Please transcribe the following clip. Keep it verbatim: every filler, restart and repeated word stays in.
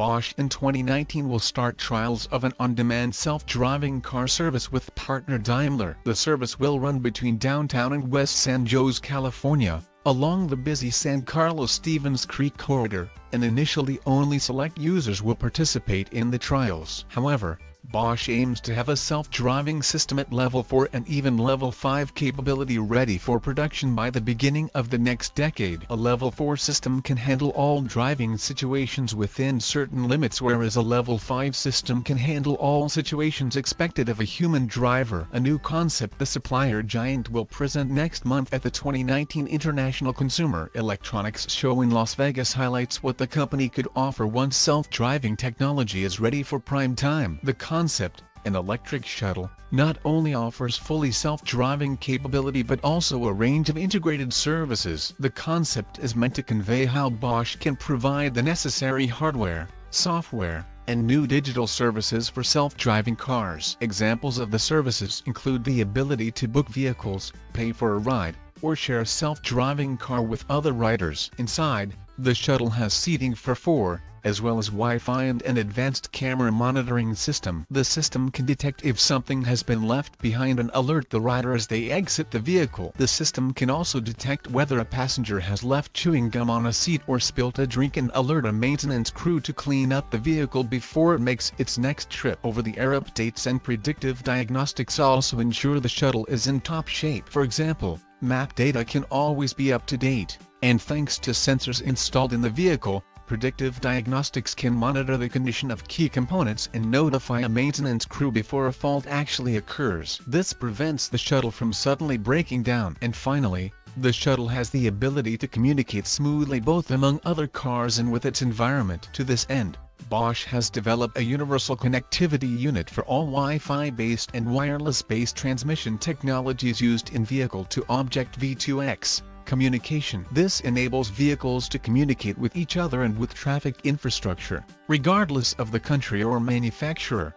Bosch in twenty nineteen will start trials of an on-demand self-driving car service with partner Daimler. The service will run between downtown and West San Jose, California, along the busy San Carlos-Stevens Creek corridor, and initially only select users will participate in the trials. However, Bosch aims to have a self-driving system at Level four and even Level five capability ready for production by the beginning of the next decade. A Level four system can handle all driving situations within certain limits, whereas a Level five system can handle all situations expected of a human driver. A new concept the supplier giant will present next month at the twenty nineteen International Consumer Electronics Show in Las Vegas highlights what the company could offer once self-driving technology is ready for prime time. The concept, an electric shuttle, not only offers fully self-driving capability but also a range of integrated services. The concept is meant to convey how Bosch can provide the necessary hardware, software, and new digital services for self-driving cars. Examples of the services include the ability to book vehicles, pay for a ride, or share a self-driving car with other riders. Inside, the shuttle has seating for four, as well as Wi-Fi and an advanced camera monitoring system. The system can detect if something has been left behind and alert the rider as they exit the vehicle. The system can also detect whether a passenger has left chewing gum on a seat or spilt a drink and alert a maintenance crew to clean up the vehicle before it makes its next trip. Over-the-air updates and predictive diagnostics also ensure the shuttle is in top shape. For example, map data can always be up to date, and thanks to sensors installed in the vehicle, predictive diagnostics can monitor the condition of key components and notify a maintenance crew before a fault actually occurs. This prevents the shuttle from suddenly breaking down. And finally, the shuttle has the ability to communicate smoothly both among other cars and with its environment. To this end, Bosch has developed a universal connectivity unit for all Wi-Fi-based and wireless-based transmission technologies used in vehicle-to-object V two X. Communication. This enables vehicles to communicate with each other and with traffic infrastructure, regardless of the country or manufacturer,